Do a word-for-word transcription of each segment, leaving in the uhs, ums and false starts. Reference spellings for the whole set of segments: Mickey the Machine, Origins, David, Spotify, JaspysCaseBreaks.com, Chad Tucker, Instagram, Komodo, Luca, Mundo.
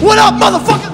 What up, motherfucker?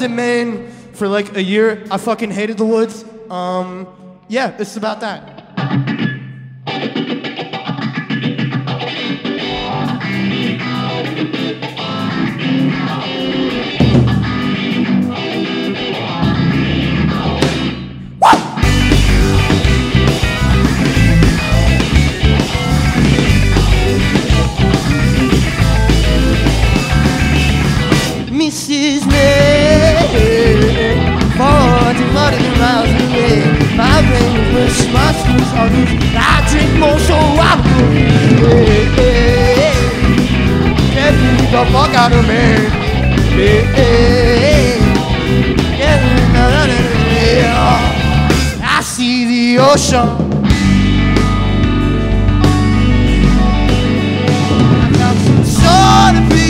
In Maine for like a year. I fucking hated the woods. Um, yeah, it's about that. the fuck out of me. I see the ocean. I got some shore to be,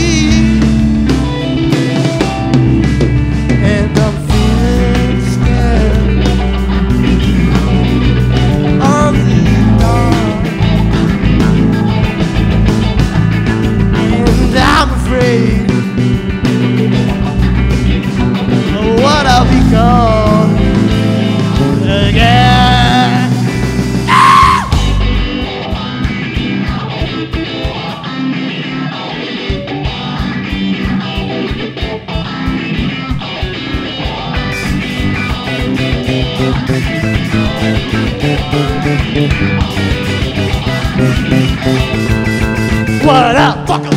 and I'm feeling scared. I'm in dark, and I'm afraid of what I'll become. What up, fucker?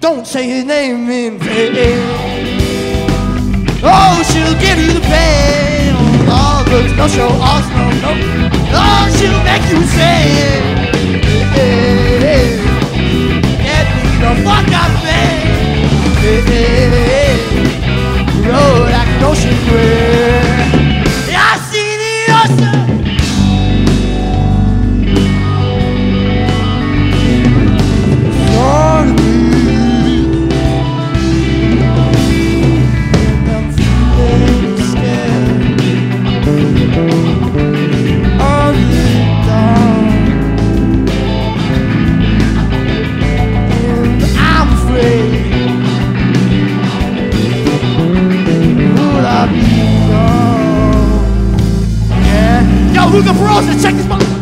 Don't say his name in vain. Oh, she'll give you the pain. All goods, no show, all snow, no. Oh, she'll make you insane. Hey, hey, get me the fuck out of bed. Hey, hey, hey, road like an ocean wave. I see the ocean. Luca Perosa, check this motherfucker.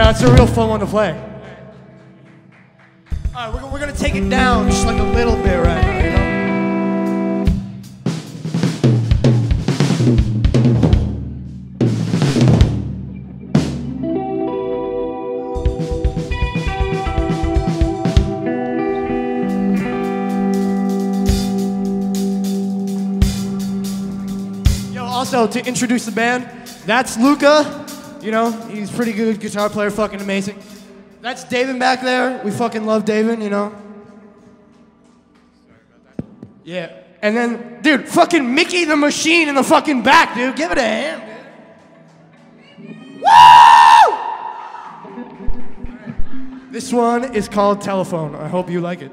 That's a real fun one to play. All right, we're, we're going to take it down just like a little bit right now, you know? Yo, also, to introduce the band, that's Luca. You know, he's a pretty good guitar player, fucking amazing. That's David back there. We fucking love David, you know. Sorry about that. Yeah. And then, dude, fucking Mickey the Machine in the fucking back, dude. Give it a hand, dude. Woo! Right. This one is called Telephone. I hope you like it.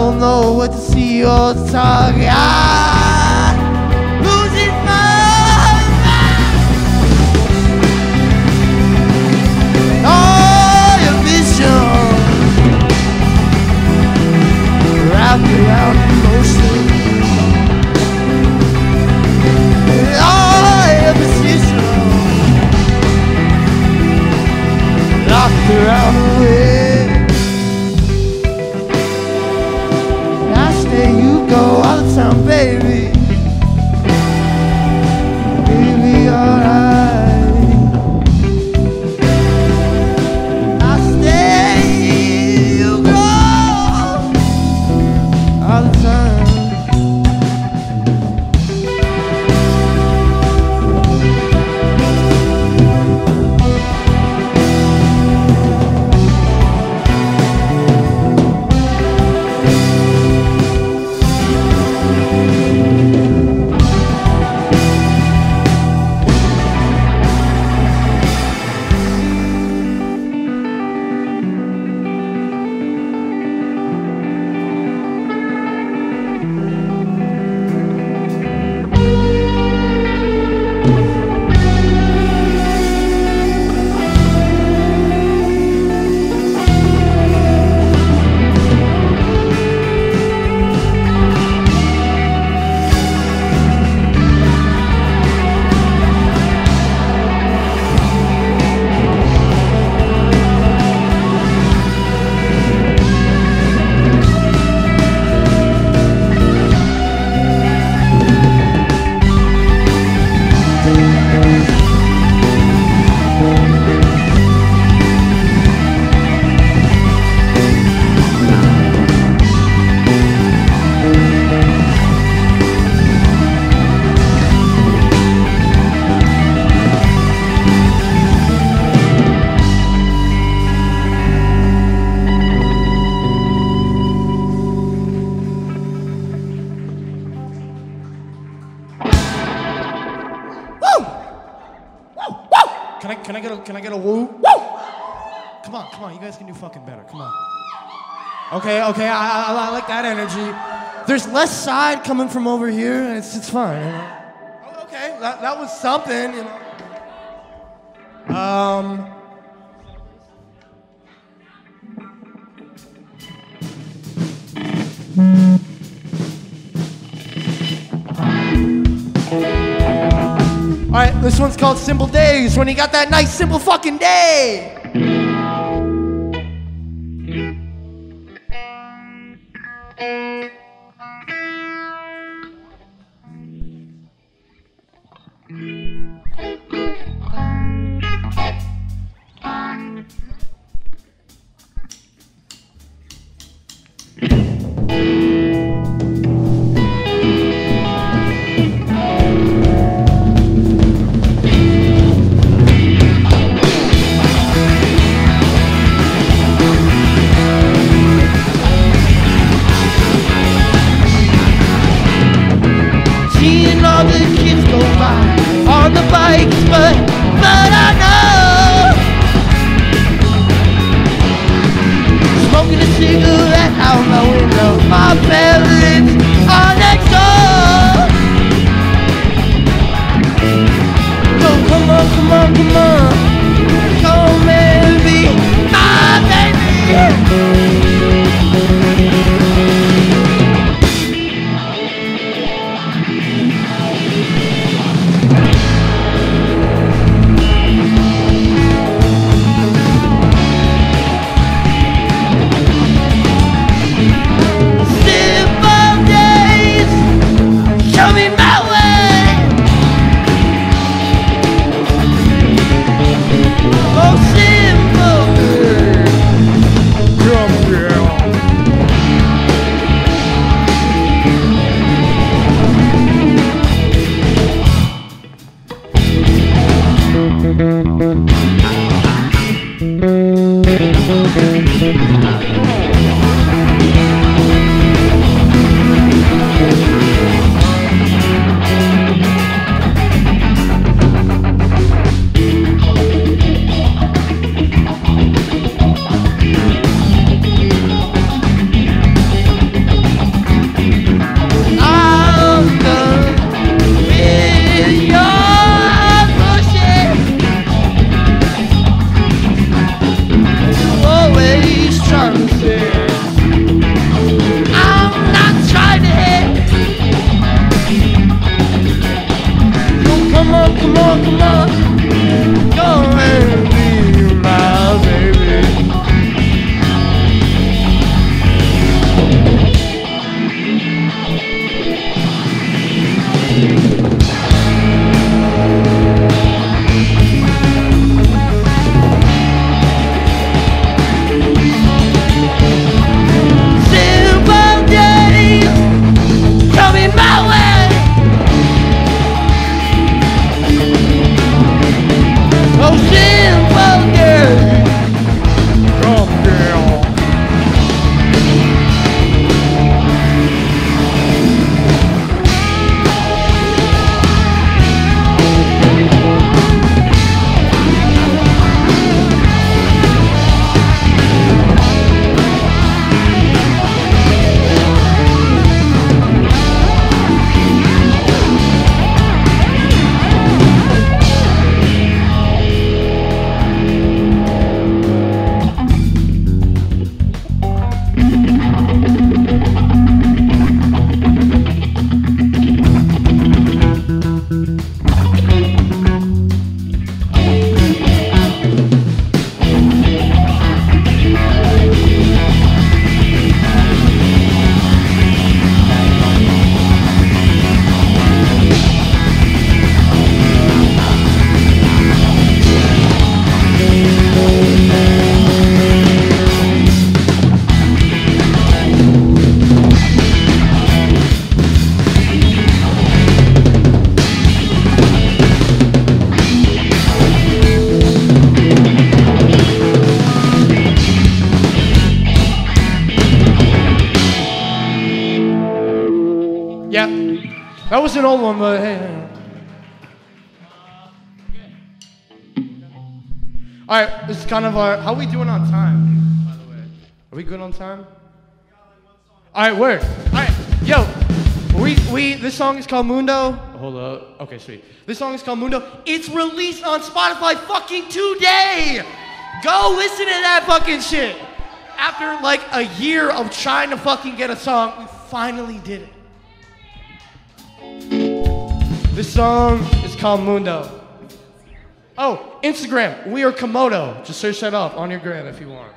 don't know what to see or talk. Ah, losing my mind. All your vision wrapped around emotion. All your position locked around the way. Go all the time, baby. It'll be alright. I stay, you go all the Okay, okay, I, I, I like that energy. There's less side coming from over here, and it's, it's fine. You know? Okay, that, that was something, you know. Um, all right, this one's called Simple Days, when you got that nice, simple fucking day. That was an old one, but hey. hey. All right, this is kind of our. How are we doing on time? By the way, are we good on time? All right, word. All right, yo, we we this song is called Mundo. Hold up. Okay, sweet. This song is called Mundo. It's released on Spotify fucking today. Go listen to that fucking shit. After like a year of trying to fucking get a song, we finally did it. This song is called Mundo. Oh, Instagram, we are Komodo. Just search that up on your gram if you want.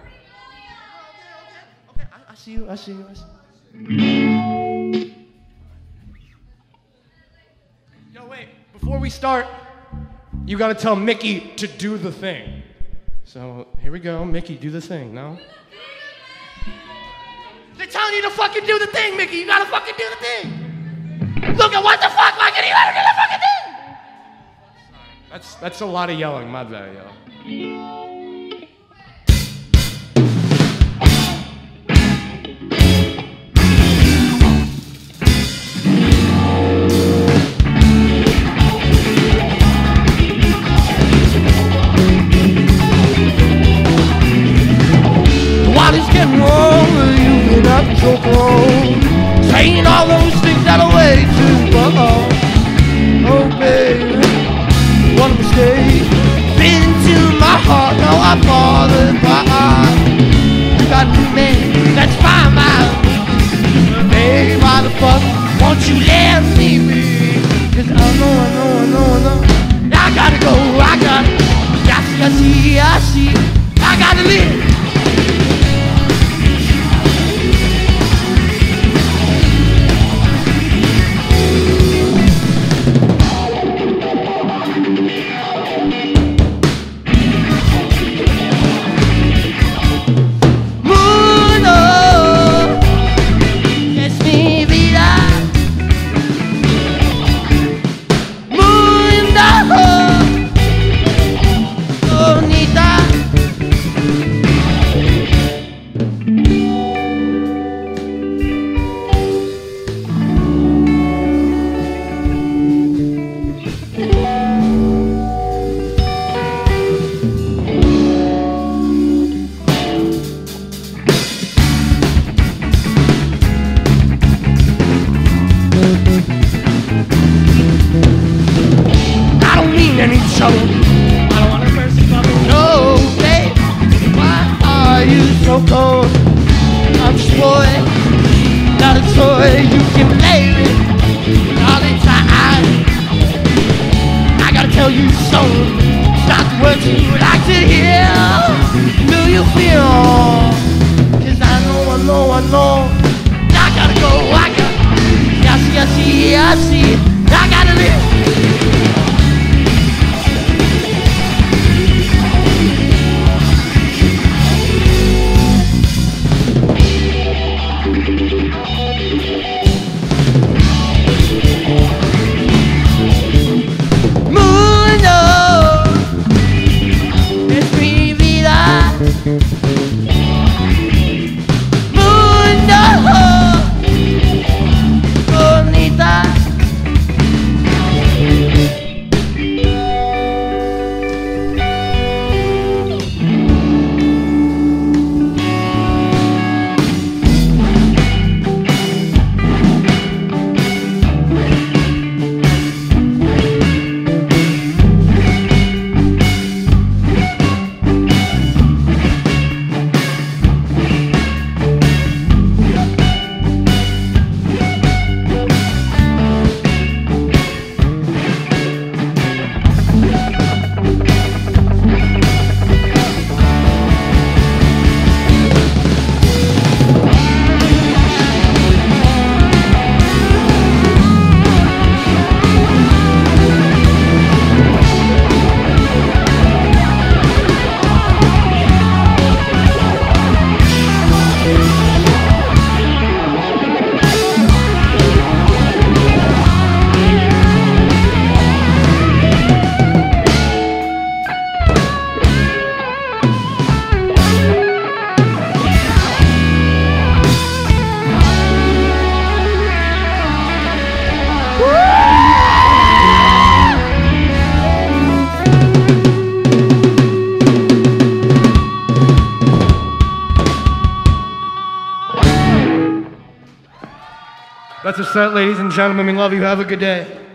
Okay, okay, okay. okay I, I see you, I see you, I see you. Yo, wait, before we start, you gotta tell Mickey to do the thing. So, here we go, Mickey, do the thing, no? They're telling you to fucking do the thing, Mickey, you gotta fucking do the thing. Luca, what the fuck, why can't you let him do the fucking thing? That's, that's a lot of yelling, my bad, yo. The world is getting older, you've been up so cold, saying all those things that are way too much. Oh, baby. What a mistake. Been to my heart, now I bothered by eye. You got a new man, that's my mind. Hey, why the fuck won't you let me be? Cause I know, I know, I know, I know I gotta go, I gotta I see, I see, I see I gotta live. That's a set, ladies and gentlemen. We love you. Have a good day.